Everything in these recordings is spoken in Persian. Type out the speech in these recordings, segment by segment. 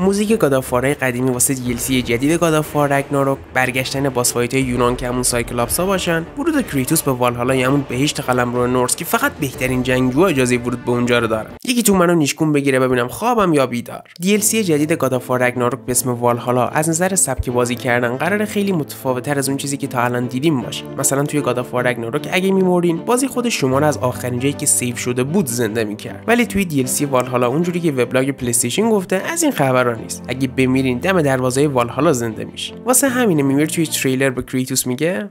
موزیک گادافوارهای قدیمی واسه DLC جدید گادافوار رگناروک، برگشتن باس فایت‌های یونان که همون سایکلاپس‌ها باشن، ورود کریتوس به والهالا یا همون بهشت قلمرو نورس که فقط بهترین جنگجو اجازه ورود به اونجا رو دارن. یکی تو منو نیشکون بگیره ببینم خوابم یا بیدار. DLC جدید گادافوار رگناروک به اسم والهالا از نظر سبک بازی کردن قراره خیلی متفاوت‌تر از اون چیزی که تا الان دیدیم باشه. مثلا توی گادافوار رگناروک اگه می‌مردین بازی خود شما رو از آخرین جایی که سیو شده بود زنده می‌کرد، ولی توی DLC والهالا اونجوری که وبلاگ پلی‌استیشن گفته از این خبر نیست. اگه بمیرین دم دروازه والهالا زنده میشه. واسه همینه میمیر توی تریلر به کریتوس میگه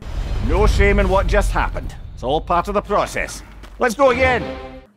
No shame in what just happened. It's all part of the process. Let's go again.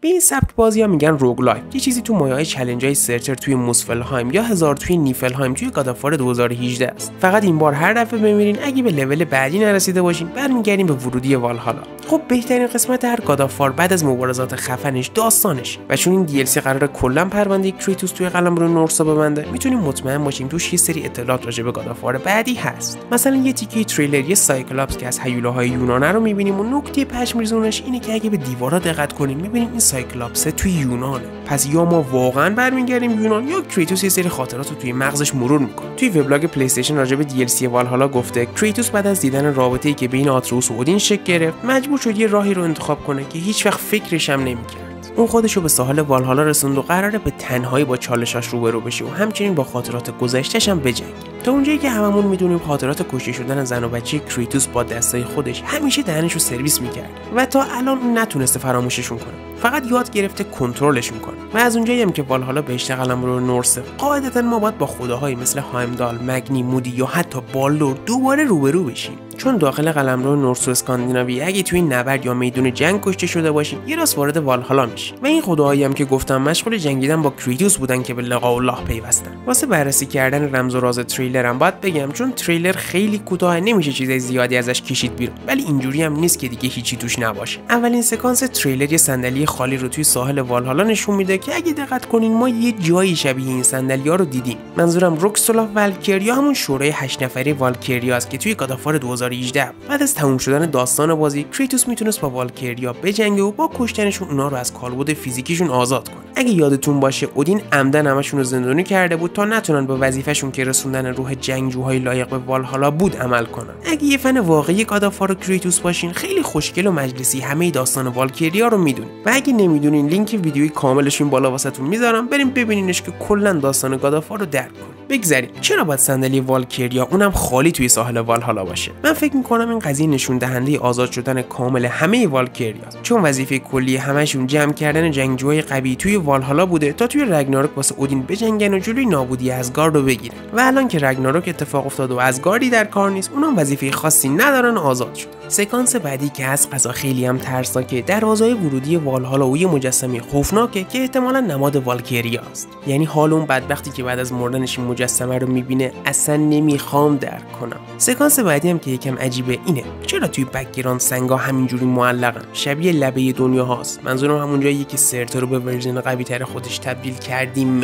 به این سبک بازی ها میگن روگلایک، یه چیزی تو مایه‌های چالش های سرچر توی موسفلهایم یا هزار توی نیفلهایم توی گاد آف وار 2018 است. فقط این بار هر دفعه بمیرین اگه به لول بعدی نرسیده باشین برمیگردین به ورودی والهالا. خب بهترین قسمت هر گاد آف وار بعد از مبارزات خفنش داستانش، و چون این DLC قراره کلا پرونده کریتوس توی قلمرو نورسا ببنده، میتونیم مطمئن باشیم توش یه سری اطلاعات راجع به گاد آف وار بعدی هست. مثلا یه تیکه تریلری سایکلاپس که از هیولاهای یونان رو میبینیم و نکته پشمریزونش اینه که اگه به دیوارا دقت کنیم میبینیم سایکلاپسه توی یونانه. پس یا ما واقعا برمیگردیم یونان یا کریتوس یه سری خاطرات رو توی مغزش مرور میکنه. توی وبلاگ پلی استیشن راجع به DLC والهالا گفته کریتوس بعد از دیدن رابطه‌ای که بین آتروس و اودین شکل گرفت مجبور شد یه راهی رو انتخاب کنه که هیچ وقت فکرش هم نمیکرد. اون خودشو به ساحل والهالا رسوند و قراره به تنهایی با چالشاش روبرو بشه و همچنین با خاطرات گذشته‌ش هم بجنگه. تا اونجایی که هممون میدونیم خاطرات کشته شدن زن و بچه کریتوس با دستای خودش همیشه دهنشو سرویس میکرد و تا الان اون نتونسته فراموششون کنه، فقط یاد گرفته کنترلشون کنه. و از اونجایی هم که والهالا بهشت قلمرو نورس، قاعدتاً ما باید با خداهایی مثل هایمدال، مگنی، مودی یا حتی بالدور دوباره روبرو بشیم. چون داخل قلمرو نورس و اسکاندیناوی اگه توی نبرد یا میدون جنگ کشته شده باشین یه راست وارد والهالا میشین. و این خداهایی هم که گفتم مشغول جنگیدن با کریتوس بودن که به لقاء الله پیوستن. واسه بررسی کردن رمز و راز تریلرم باید بگم چون تریلر خیلی کوتاه نمیشه چیزای زیادی ازش کشید بیرون، ولی اینجوری هم نیست که دیگه هیچی توش نباشه. اولین سکانس تریلر یه صندلی خالی رو توی ساحل والهالا نشون میده که اگه دقت کنین ما یه جایی شبیه این صندلی‌ها رو دیدیم. منظورم روکسولا والکریا همون شورای 8 نفره والکریاست که توی گادافوار 2018 بعد از تموم شدن داستان بازی کریتوس میتونست با والکریا بجنگه و با کشتنشون اونا رو از کالبد فیزیکیشون آزاد کنه. اگه یادتون باشه اودین عمدن همشون رو زندانی کرده بود تا نتونن به وظیفه‌شون که رسوندن روح جنگجوهای لایق به والهالا بود عمل کنن. اگه یه فن واقعی گادافوار کریتوس باشین خیلی خوشگل و مجلسی همه داستان والکریا رو میدونید، و اگه نمیدونین لینک ویدیوی کاملش این بالا واسهتون میذارم بریم ببینینش که کلا داستان گادافوار رو درک کنید. بگذریم چرا باید صندلی والکریا اونم خالی توی ساحل والهالا باشه؟ من فکر میکنم این قضیه نشون دهنده آزاد شدن کامل همه والکریاست، چون وظیفه کلی همشون جمع کردن جنگجوهای قوی توی والهالا بوده تا توی رگناروک واسه اودین بجنگن و جلوی نابودی ازگارد رو بگیرن. و الان که رگناروک اتفاق افتاد و ازگاردی در کار نیست، اونم وظیفه خاصی ندارن و آزاد شدن. سکانس بعدی که از قضا خیلی هم ترسناکه، دروازه‌های ورودی والهالا و یه مجسمه خوفناکه که احتمالاً نماد والکریاست. یعنی حال اون بدبختی که بعد از مردنش مجسمه رو میبینه اصلا نمیخوام درک کنم. سکانس بعدی هم که یکم عجیبه اینه چرا توی بک‌گراند سنگا همینجوری معلقن، شبیه لبه دنیا هاست. منظورم همون جاییه که سرتا رو به ورژن قوی‌تر خودش تبدیل کردیم.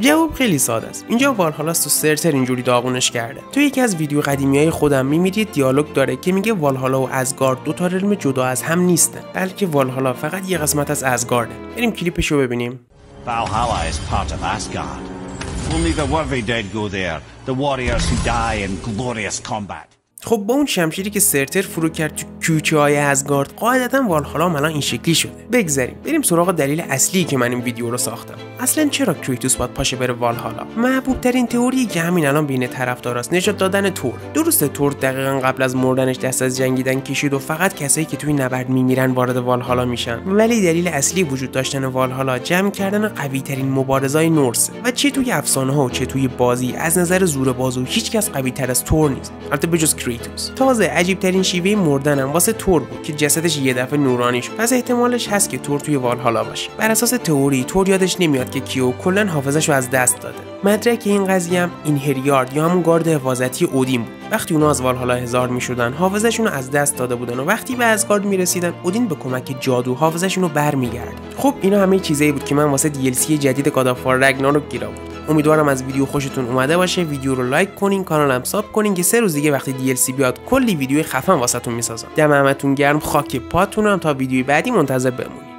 جواب خیلی ساده است. اینجا والهالا است و سرتر اینجوری داغونش کرده. تو یکی از ویدیو قدیمیای خودم می‌بینید دیالوگ داره که میگه والهالا و ازگارد دو تا رلم جدا از هم نیستن، بلکه والهالا فقط یه قسمت از ازگارده. بریم کلیپشو ببینیم. Valhalla is part of Asgard. Only the worthy dead go there. The warriors who die in glorious combat. خب با اون شمشیری که سرتر فرو کرد تو کوچه‌های ازگارد قاعدتاً والهالا الان این شکلی شده. بگذریم بریم سراغ دلیل اصلی که من این ویدیو رو ساختم. اصلاً چرا کریتوس باید پاشه بره والهالا؟ محبوب‌ترین تئوری که همین الان بین طرفداراست، نجات دادن تور. درسته تور دقیقاً قبل از مردنش دست از جنگیدن کشید و فقط کسایی که توی نبرد میمیرن وارد والهالا میشن، ولی دلیل اصلی وجود داشتن والهالا جمع کردن قوی‌ترین مبارزای نورس و چه توی افسانه‌ها و چه توی بازی از نظر زور بازو هیچکس قوی‌تر از تور نیست. البته بجز کریتوس. تازه عجیب ترین شیوه مردنم واسه تور بود که جسدش یه دفعه نورانی شد. پس احتمالش هست که تور توی والهالا باشه. بر اساس تئوری تور یادش نمیاد که کیو کلا حافظه‌شو از دست داده. مدرک این قضیه هم این هریارد یا همون گارد حفاظتی اودین بود. وقتی اونا از والهالا هزار میشدن حافظه‌شون رو از دست داده بودن و وقتی به ازگارد میرسیدن اودین به کمک جادو حافظه‌شون رو برمیگردن. خب اینا همه چیزایی بود که من واسه DLC جدید گاد آف وار رگناروک گیرم. امیدوارم از ویدیو خوشتون اومده باشه. ویدیو رو لایک کنین، کانالم ساب کنین که 3 روز دیگه وقتی DLC بیاد کلی ویدیو خفن واسهتون میسازم. دم همتون گرم، خاک پاتونم. تا ویدیوی بعدی منتظر بمونید.